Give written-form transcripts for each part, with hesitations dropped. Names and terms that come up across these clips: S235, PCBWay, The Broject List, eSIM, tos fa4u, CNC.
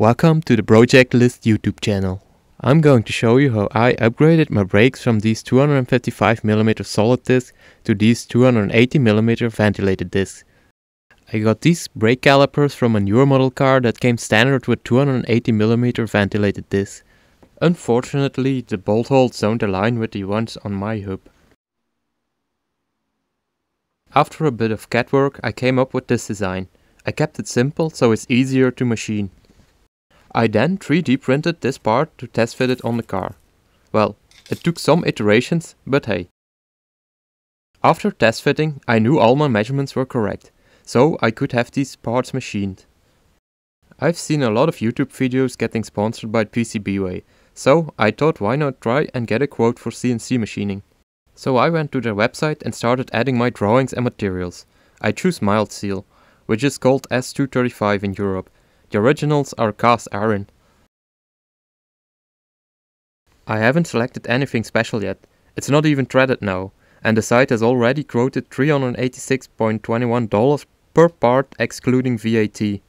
Welcome to the Project List YouTube channel. I'm going to show you how I upgraded my brakes from these 255mm solid discs to these 280mm ventilated discs. I got these brake calipers from a newer model car that came standard with 280mm ventilated discs. Unfortunately, the bolt holes don't align with the ones on my hub. After a bit of cat work, I came up with this design. I kept it simple so it's easier to machine. I then 3D printed this part to test fit it on the car. Well, it took some iterations, but hey. After test fitting, I knew all my measurements were correct, so I could have these parts machined. I've seen a lot of YouTube videos getting sponsored by PCBWay, so I thought why not try and get a quote for CNC machining. So I went to their website and started adding my drawings and materials. I choose mild steel, which is called S235 in Europe. The originals are cast iron. I haven't selected anything special yet. It's not even threaded now, and the site has already quoted $386.21 per part excluding VAT. The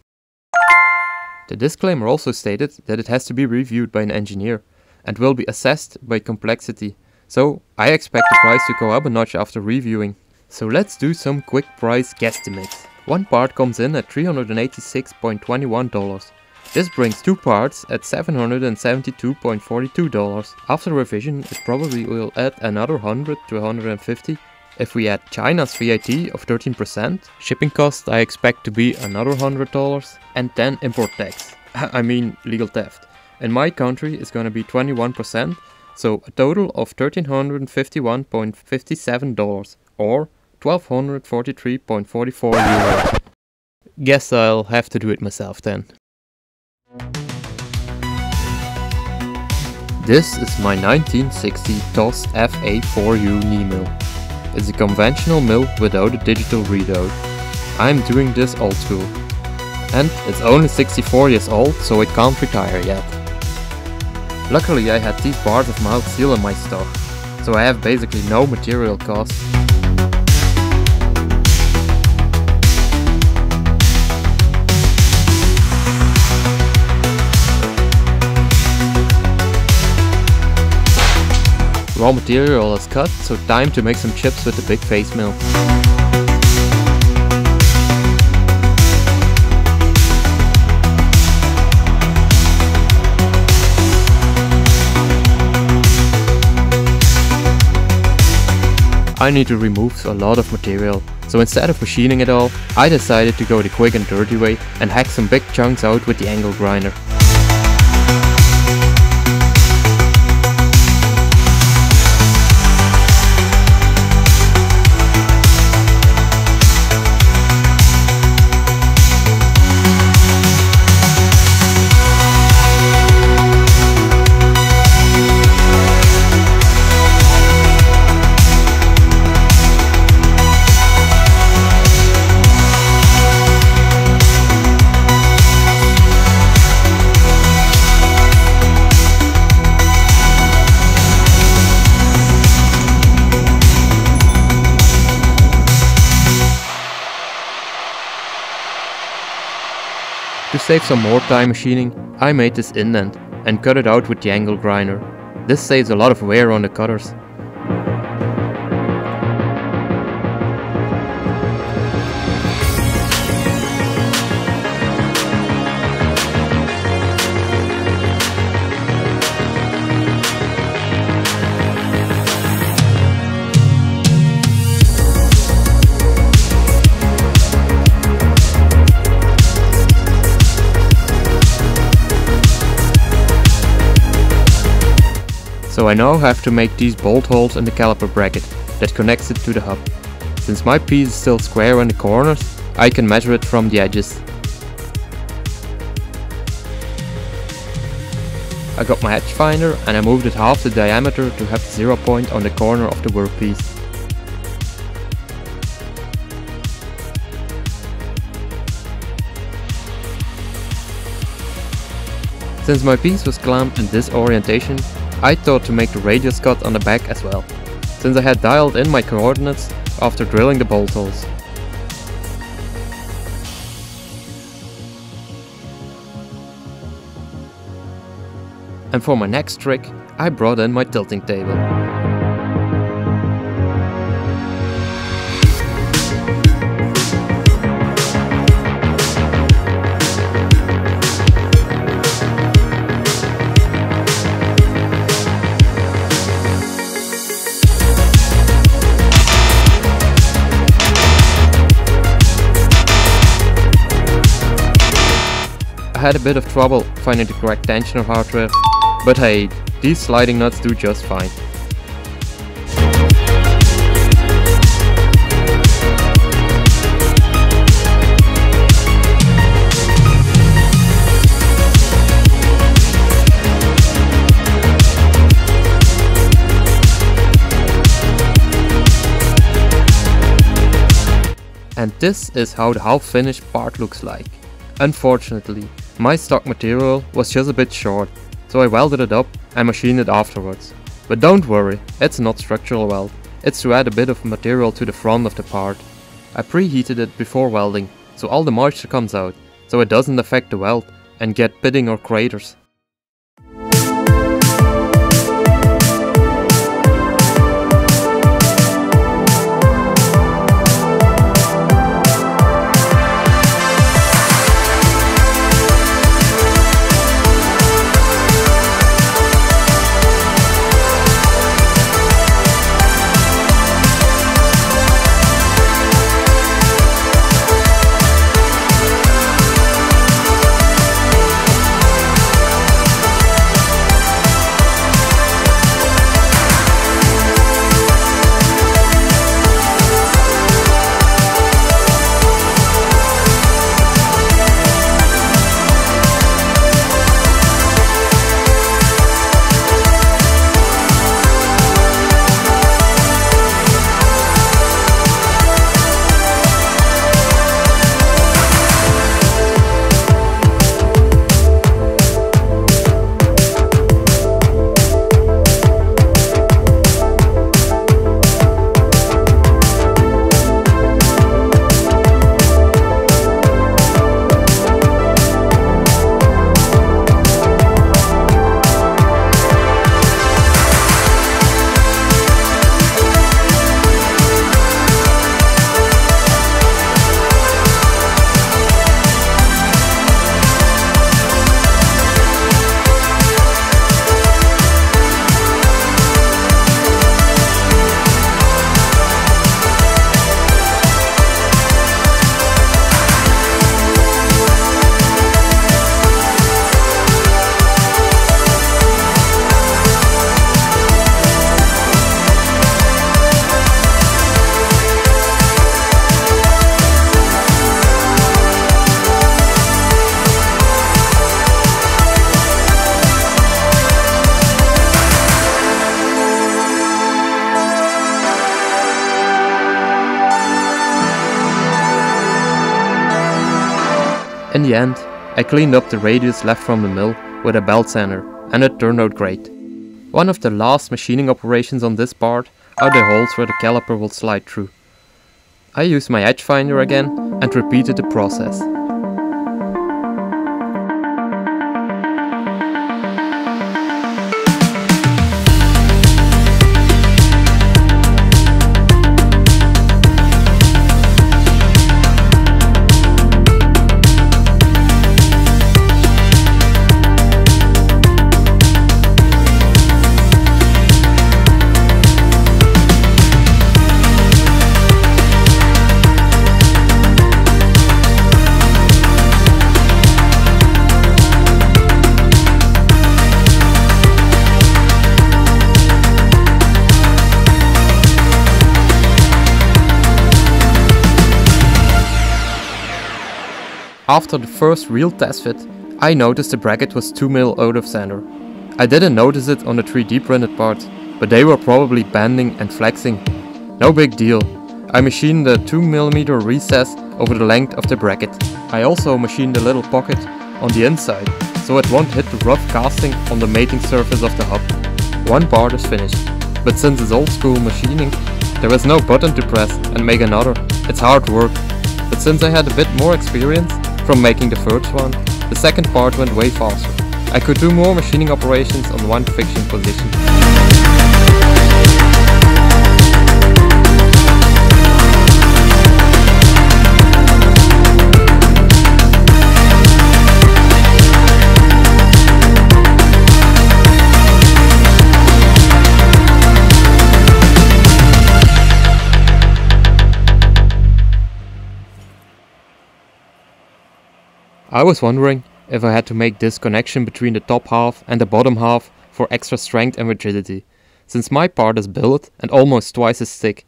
disclaimer also stated that it has to be reviewed by an engineer and will be assessed by complexity. So I expect the price to go up a notch after reviewing. So let's do some quick price guesstimates. One part comes in at $386.21. This brings two parts at $772.42. After revision, it probably will add another 100 to 150. If we add China's VAT of 13%, shipping costs I expect to be another $100, and then import tax. I mean legal theft. In my country it's gonna be 21%. So a total of $1,351.57 or 1,243.44 euros. Guess I'll have to do it myself then. This is my 1960 TOS fa4u knee mill. It's a conventional mill without a digital readout. I'm doing this old school. And it's only 64 years old, so it can't retire yet. Luckily I had these bars of mild steel in my stock, so I have basically no material cost. Raw material is cut, so time to make some chips with the big face mill. I need to remove a lot of material, so instead of machining it all, I decided to go the quick and dirty way and hack some big chunks out with the angle grinder. To save some more time machining, I made this indent and cut it out with the angle grinder. This saves a lot of wear on the cutters. So I now have to make these bolt holes in the caliper bracket that connects it to the hub. Since my piece is still square on the corners, I can measure it from the edges. I got my edge finder and I moved it half the diameter to have the 0 point on the corner of the workpiece. Since my piece was clamped in this orientation, I thought to make the radius cut on the back as well, since I had dialed in my coordinates after drilling the bolt holes. And for my next trick, I brought in my tilting table. I had a bit of trouble finding the correct tensioner hardware, but hey, these sliding nuts do just fine. And this is how the half finished part looks like. Unfortunately, my stock material was just a bit short, so I welded it up and machined it afterwards. But don't worry, it's not structural weld, it's to add a bit of material to the front of the part. I preheated it before welding, so all the moisture comes out, so it doesn't affect the weld and get pitting or craters. In the end, I cleaned up the radius left from the mill with a belt sander, and it turned out great. One of the last machining operations on this part are the holes where the caliper will slide through. I used my edge finder again and repeated the process. After the first real test fit, I noticed the bracket was 2 mm out of center. I didn't notice it on the 3D printed parts, but they were probably bending and flexing. No big deal. I machined the 2 mm recess over the length of the bracket. I also machined a little pocket on the inside, so it won't hit the rough casting on the mating surface of the hub. One part is finished, but since it's old school machining, there is no button to press and make another. It's hard work, but since I had a bit more experience from making the first one, the second part went way faster. I could do more machining operations on one friction position. I was wondering if I had to make this connection between the top half and the bottom half for extra strength and rigidity, since my part is built and almost twice as thick,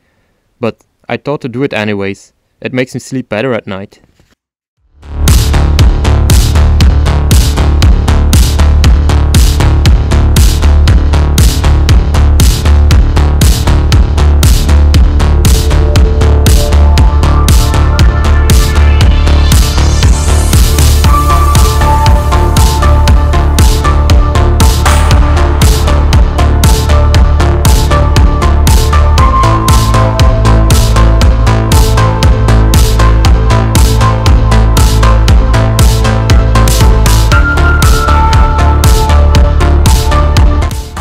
but I thought to do it anyways. It makes me sleep better at night.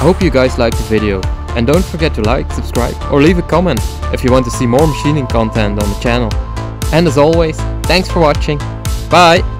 Hope you guys liked the video, and don't forget to like, subscribe or leave a comment if you want to see more machining content on the channel. And as always, thanks for watching, bye!